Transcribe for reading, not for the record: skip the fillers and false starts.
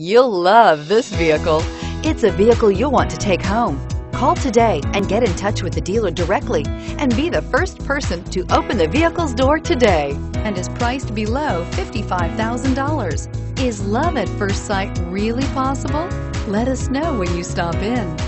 You'll love this vehicle. It's a vehicle you'll want to take home. Call today and get in touch with the dealer directly and be the first person to open the vehicle's door today, and is priced below $55,000. Is love at first sight really possible? Let us know when you stop in.